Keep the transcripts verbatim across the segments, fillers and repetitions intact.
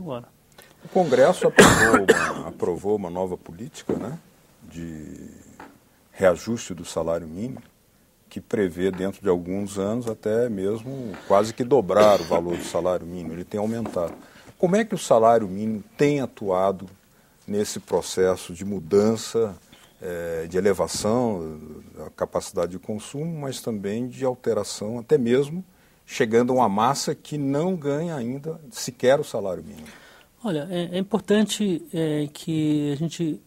Agora. O Congresso aprovou uma, aprovou uma nova política, né, de reajuste do salário mínimo, que prevê dentro de alguns anos até mesmo quase que dobrar o valor do salário mínimo, ele tem aumentado. Como é que o salário mínimo tem atuado nesse processo de mudança, é, de elevação da capacidade de consumo, mas também de alteração, até mesmo chegando a uma massa que não ganha ainda sequer o salário mínimo? Olha, é, é importante é, que a gente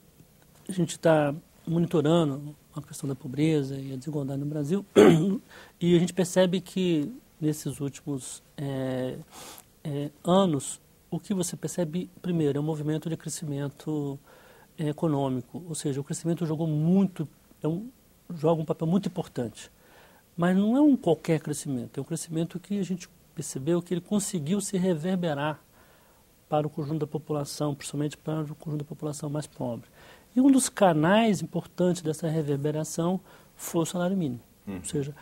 a gente tá monitorando a questão da pobreza e a desigualdade no Brasil, e a gente percebe que nesses últimos é, é, anos, o que você percebe, primeiro, é um movimento de crescimento é, econômico, ou seja, o crescimento jogou muito, é um, joga um papel muito importante, mas não é um qualquer crescimento, é um crescimento que a gente percebeu que ele conseguiu se reverberar para o conjunto da população, principalmente para o conjunto da população mais pobre. E um dos canais importantes dessa reverberação foi o salário mínimo. Uhum. Ou seja,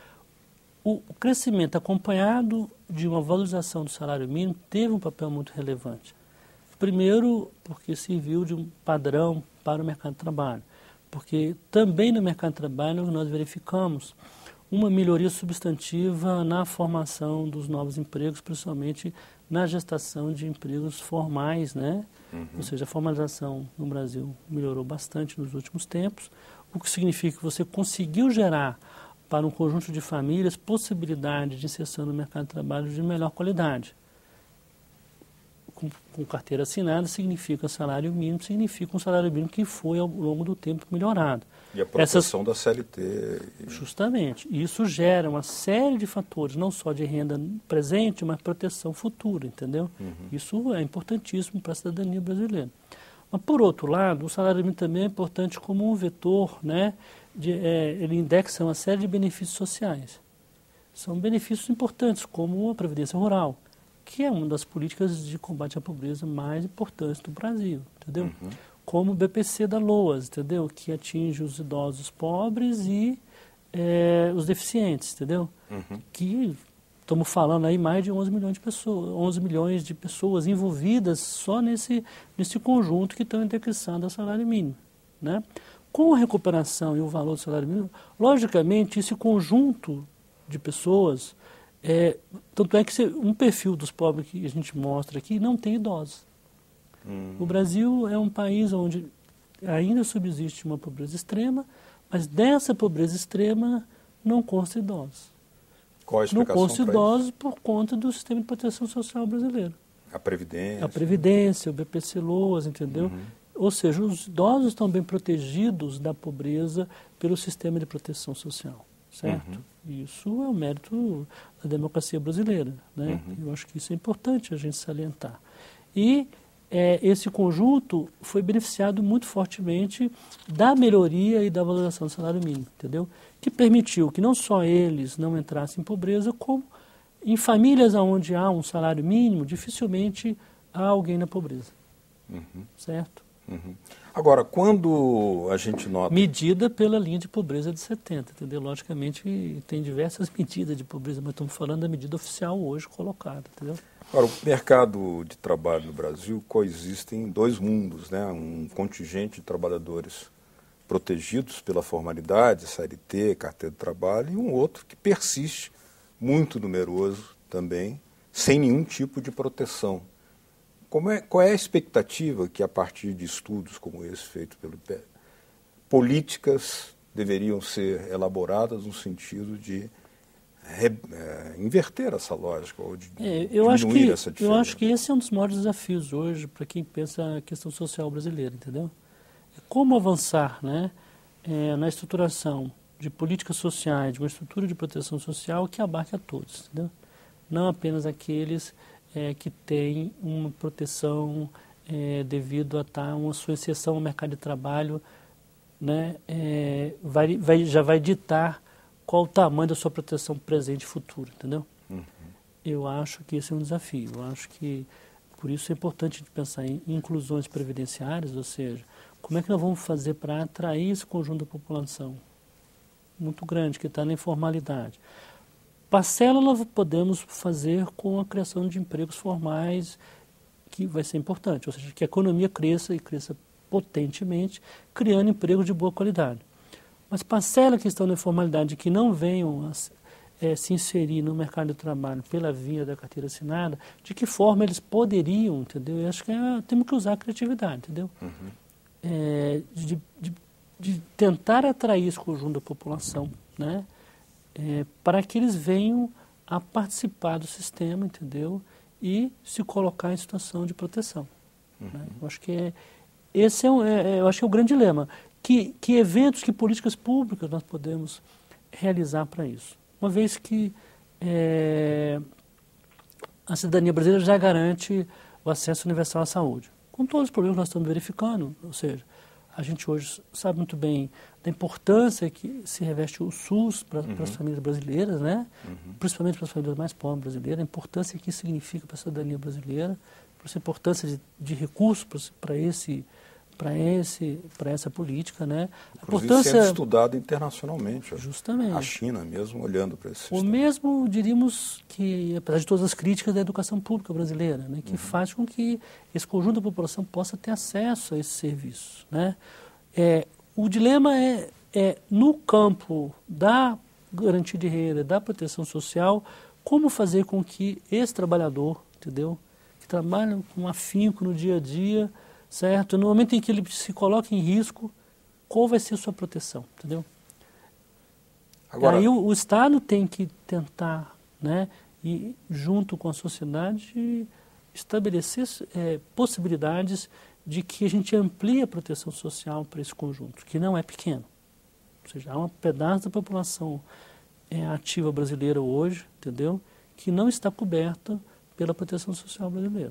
o crescimento acompanhado de uma valorização do salário mínimo teve um papel muito relevante. Primeiro, porque serviu de um padrão para o mercado de trabalho. Porque também no mercado de trabalho nós verificamos uma melhoria substantiva na formação dos novos empregos, principalmente na gestação de empregos formais, né? Uhum. Ou seja, a formalização no Brasil melhorou bastante nos últimos tempos, o que significa que você conseguiu gerar para um conjunto de famílias possibilidade de inserção no mercado de trabalho de melhor qualidade. Com, com carteira assinada significa salário mínimo, significa um salário mínimo que foi ao longo do tempo melhorado. E a proteção da C L T. Justamente. Isso gera uma série de fatores, não só de renda presente, mas proteção futura, entendeu? Uhum. Isso é importantíssimo para a cidadania brasileira. Mas, por outro lado, o salário mínimo também é importante como um vetor, né? De, é, ele indexa uma série de benefícios sociais. São benefícios importantes, como a previdência rural, que é uma das políticas de combate à pobreza mais importantes do Brasil, entendeu? Uhum. Como o B P C da LOAS, entendeu? Que atinge os idosos pobres e é, os deficientes, entendeu? Uhum. Que estamos falando aí mais de onze milhões de pessoas, onze milhões de pessoas envolvidas só nesse nesse conjunto que estão indexadas ao salário mínimo, né? Com a recuperação e o valor do salário mínimo, logicamente esse conjunto de pessoas, é, tanto é que um perfil dos pobres que a gente mostra aqui não tem idosos. Hum. O Brasil é um país onde ainda subsiste uma pobreza extrema, mas dessa pobreza extrema não consta idosos. Qual a explicação? Não consta idosos isso? Por conta do sistema de proteção social brasileiro. A Previdência. A Previdência, né? O B P C LOAS, entendeu? Uhum. Ou seja, os idosos estão bem protegidos da pobreza pelo sistema de proteção social, certo? Uhum. Isso é um mérito da democracia brasileira, né? Uhum. Eu acho que isso é importante a gente salientar. E é, esse conjunto foi beneficiado muito fortemente da melhoria e da valorização do salário mínimo, entendeu? Que permitiu que não só eles não entrassem em pobreza, como em famílias onde há um salário mínimo, dificilmente há alguém na pobreza, uhum. Certo? Uhum. Agora, quando a gente nota... Medida pela linha de pobreza de setenta, entendeu? Logicamente, tem diversas medidas de pobreza, mas estamos falando da medida oficial hoje colocada, entendeu? Agora, o mercado de trabalho no Brasil coexistem dois mundos, né? Um contingente de trabalhadores protegidos pela formalidade, C L T, carteira de trabalho, e um outro que persiste, muito numeroso também, sem nenhum tipo de proteção. Como é, qual é a expectativa que, a partir de estudos como esse feito pelo I P E A, políticas deveriam ser elaboradas no sentido de re, é, inverter essa lógica, ou de é, eu diminuir acho que, essa diferença? Eu acho que esse é um dos maiores desafios hoje para quem pensa a questão social brasileira, entendeu? Como avançar, né, é, na estruturação de políticas sociais, de uma estrutura de proteção social que abarque a todos, entendeu? Não apenas aqueles... É, que tem uma proteção é, devido a tá, uma sua inserção ao mercado de trabalho, né, é, vai, vai, já vai ditar qual o tamanho da sua proteção presente e futura, entendeu? Uhum. Eu acho que esse é um desafio, eu acho que por isso é importante pensar em inclusões previdenciárias, ou seja, como é que nós vamos fazer para atrair esse conjunto da população muito grande que está na informalidade. Parcela nós podemos fazer com a criação de empregos formais que vai ser importante, ou seja, que a economia cresça e cresça potentemente, criando emprego de boa qualidade. Mas parcela que estão na informalidade, que não venham a é, se inserir no mercado de trabalho pela via da carteira assinada, de que forma eles poderiam, entendeu? Eu acho que é, temos que usar a criatividade, entendeu? Uhum. É, de, de, de tentar atrair esse conjunto da população, né? É, para que eles venham a participar do sistema, entendeu? E se colocar em situação de proteção. Uhum. Né? Eu acho que é, esse é, um, é, eu acho que é o grande dilema. Que, que eventos, que políticas públicas nós podemos realizar para isso? Uma vez que é, a cidadania brasileira já garante o acesso universal à saúde. Com todos os problemas que nós estamos verificando, ou seja, a gente hoje sabe muito bem da importância que se reveste o SUS para uhum. as famílias brasileiras, né? Uhum. Principalmente para as famílias mais pobres brasileiras, a importância que isso significa para a cidadania brasileira, para essa importância de, de recursos para esse... para esse, para essa política, né? Inclusive, importância... sendo estudado internacionalmente. Justamente. A China mesmo, olhando para esse sistema. O mesmo, diríamos que, apesar de todas as críticas, da educação pública brasileira, né? Que uhum. faz com que esse conjunto da população possa ter acesso a esse serviço, né? É, o dilema é, é, no campo da garantia de renda, da proteção social, como fazer com que esse trabalhador, entendeu? Que trabalha com afinco no dia a dia, certo? No momento em que ele se coloca em risco, qual vai ser a sua proteção, entendeu? Agora, aí o, o Estado tem que tentar, né, e junto com a sociedade, estabelecer é, possibilidades de que a gente amplie a proteção social para esse conjunto, que não é pequeno. Ou seja, há um pedaço da população é, ativa brasileira hoje, entendeu? Que não está coberta pela proteção social brasileira.